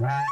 Right.